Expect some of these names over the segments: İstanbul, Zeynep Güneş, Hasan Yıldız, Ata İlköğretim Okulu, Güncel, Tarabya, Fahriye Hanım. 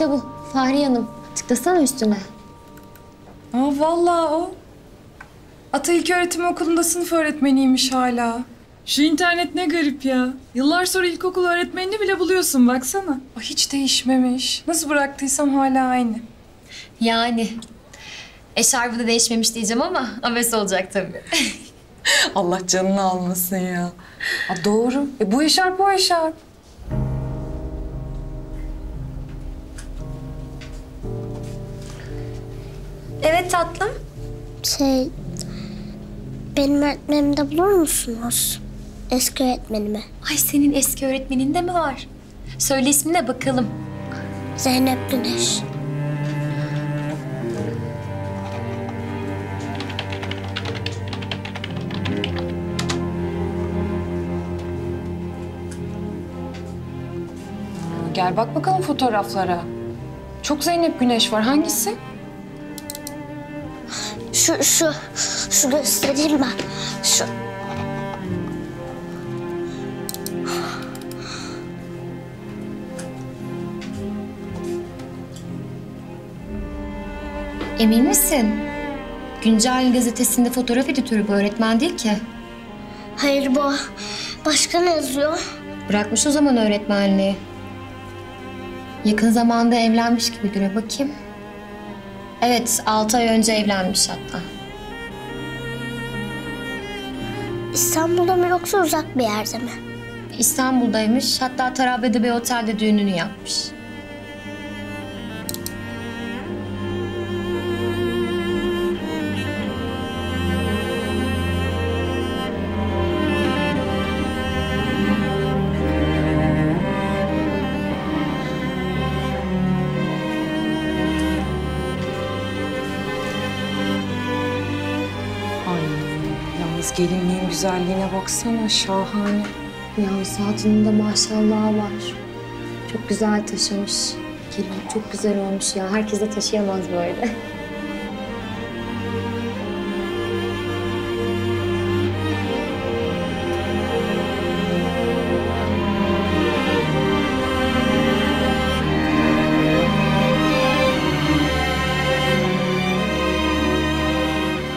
İşte bu Fahriye Hanım. Tıklasana üstüne. Aa vallahi o. Ata İlköğretim Okulu'nda sınıf öğretmeniymiş hala. Şu internet ne garip ya. Yıllar sonra ilkokul öğretmenini bile buluyorsun baksana. Ay hiç değişmemiş. Nasıl bıraktıysam hala aynı. Yani. Eşarbı da değişmemiş diyeceğim ama abes olacak tabii. Allah canını almasın ya. Aa, doğru. Bu eşarp o eşarp. Evet tatlım. Benim öğretmenimi de bulur musunuz? Eski öğretmenimi. Ay senin eski öğretmenin de mi var? Söyle ismine bakalım. Zeynep Güneş. Gel bak bakalım fotoğraflara. Çok Zeynep Güneş var. Hangisi? Şu göstereyim ben. Şu. Emin misin? Güncel gazetesinde fotoğraf editörü bu öğretmen değil ki. Hayır bu. Başka ne yazıyor? Bırakmış o zaman öğretmenliği. Yakın zamanda evlenmiş gibi duruyor. Bakayım. Evet, 6 ay önce evlenmiş hatta. İstanbul'da mı yoksa uzak bir yerde mi? İstanbul'daymış. Hatta Tarabya'da bir otelde düğününü yapmış. Gelinliğin güzelliğine baksana, şahane. Ya saatinin de maşallah var. Çok güzel taşımış. Gelinlik çok güzel olmuş ya. Herkes de taşıyamaz böyle.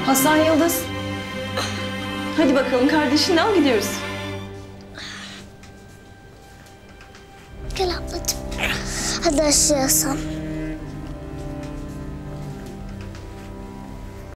Hasan Yıldız. Hadi bakalım kardeşini al gidiyoruz. Gel ablacığım. Hadi aşağıya sen.